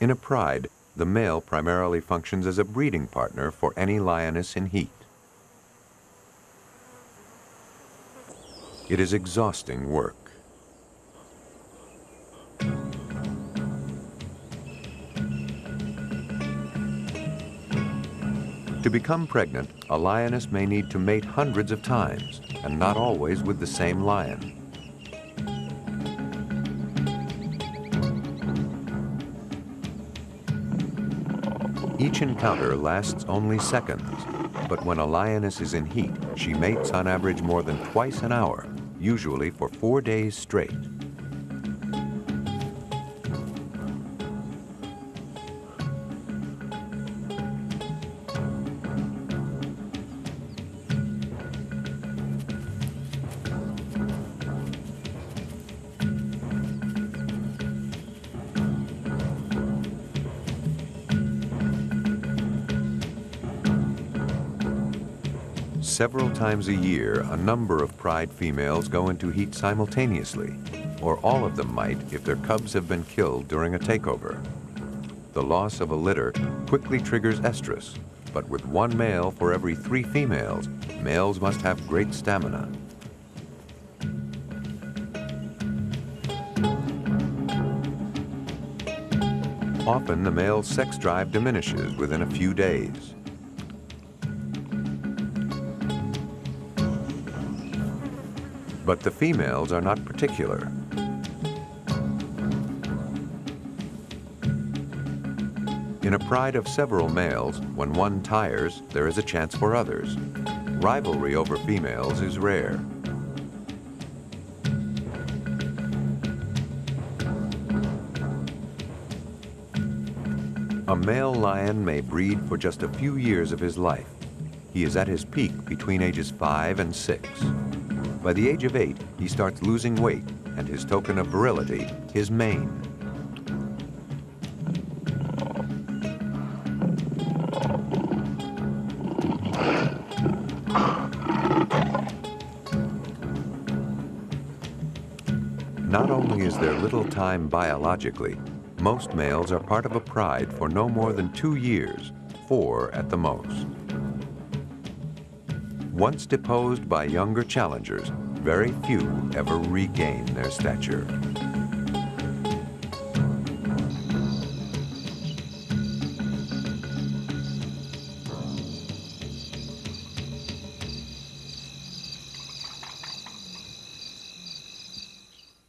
In a pride, the male primarily functions as a breeding partner for any lioness in heat. It is exhausting work. To become pregnant, a lioness may need to mate hundreds of times, and not always with the same lion. Each encounter lasts only seconds, but when a lioness is in heat, she mates on average more than twice an hour, usually for 4 days straight. Several times a year, a number of pride females go into heat simultaneously, or all of them might if their cubs have been killed during a takeover. The loss of a litter quickly triggers estrus, but with one male for every 3 females, males must have great stamina. Often the male's sex drive diminishes within a few days. But the females are not particular. In a pride of several males, when one tires, there is a chance for others. Rivalry over females is rare. A male lion may breed for just a few years of his life. He is at his peak between ages 5 and 6. By the age of 8, he starts losing weight, and his token of virility is mane. Not only is there little time biologically, most males are part of a pride for no more than 2 years, 4 at the most. Once deposed by younger challengers, very few ever regain their stature.